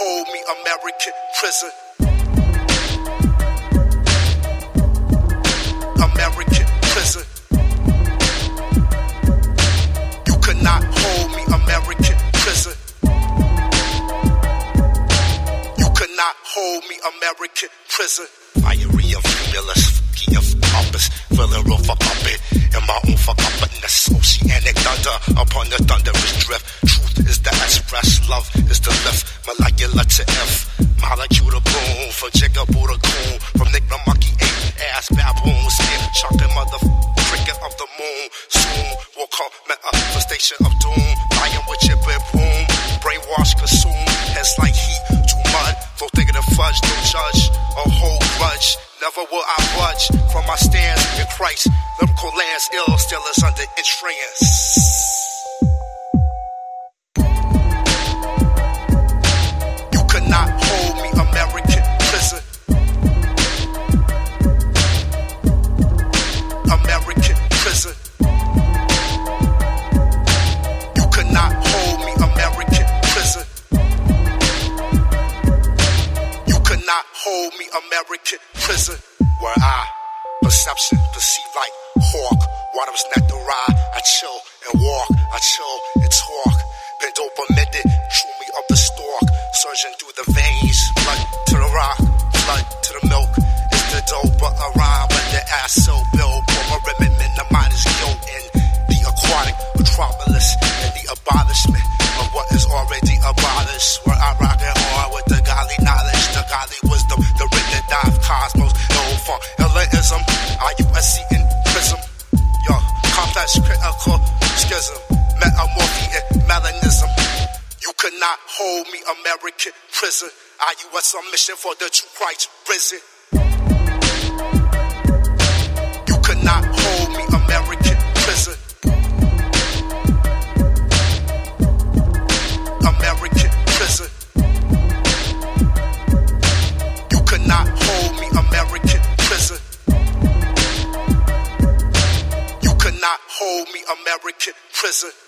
hold me, American prison. American prison. You could not hold me, American prison. You could not hold me, American prison. Diarrhea of humilus, fucking of pompous, filler of a puppet, and my own forgottenness, oceanic thunder upon the thunderous drift. Truth is the express, love is the lift, molecular to F, molecule to boom, from jigaboo to coon, from Nick the monkey ape, ass baboon, skin, shocking mother cricket of the moon. Soon will come manifestation of doom, lying with your bib boom, brainwash consume, heads like heat to mud, flow thicker than fudge, don't judge or hold grudge. Never will I budge from my stance in Christ. Lyrical lands ill, still is under entrance. You could not hold me, American prison. American prison. You could not hold me, American prison. You could not hold me, American prison. Where I, perception, perceive like hawk, water's not the ride. I chill and walk, I chill and talk. Bend over, mended, drew me up the stalk. Surging through the veins, blood to the rock, blood to the milk. It's the dope, but I rhyme with the acid bill. For my remnant, the mind is guilt in the aquatic metropolis and the abolishment of what is already abolished. Where I rock it hard with the godly knowledge, the godly wisdom, the written dive cosmos. No fun, elitism, IUSC in prism. Yo, complex critical schism, metamorphy and melanism. You could not hold me, American prison. IUSC mission for the true Christ risen. You could not hold me, American prison. American prison. You could not hold me, American prison. You could not hold me, American prison.